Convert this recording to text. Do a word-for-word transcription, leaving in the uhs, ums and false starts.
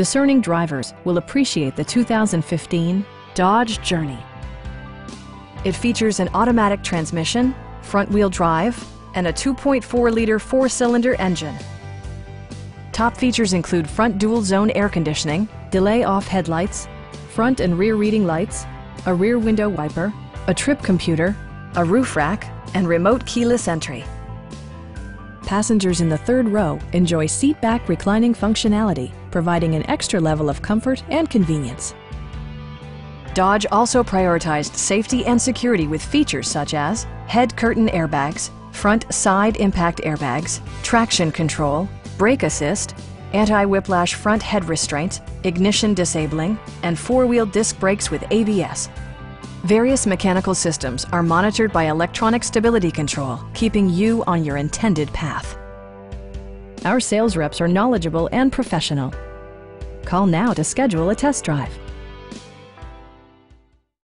Discerning drivers will appreciate the two thousand fifteen Dodge Journey. It features an automatic transmission, front-wheel drive, and a two point four liter four-cylinder engine. Top features include front dual-zone air conditioning, delay-off headlights, front and rear reading lights, a rear window wiper, a trip computer, a roof rack, and remote keyless entry. Passengers in the third row enjoy seat-back reclining functionality, providing an extra level of comfort and convenience. Dodge also prioritized safety and security with features such as head curtain airbags, front side impact airbags, traction control, brake assist, anti-whiplash front head restraints, ignition disabling, and four-wheel disc brakes with A B S. Various mechanical systems are monitored by electronic stability control, keeping you on your intended path. Our sales reps are knowledgeable and professional. Call now to schedule a test drive.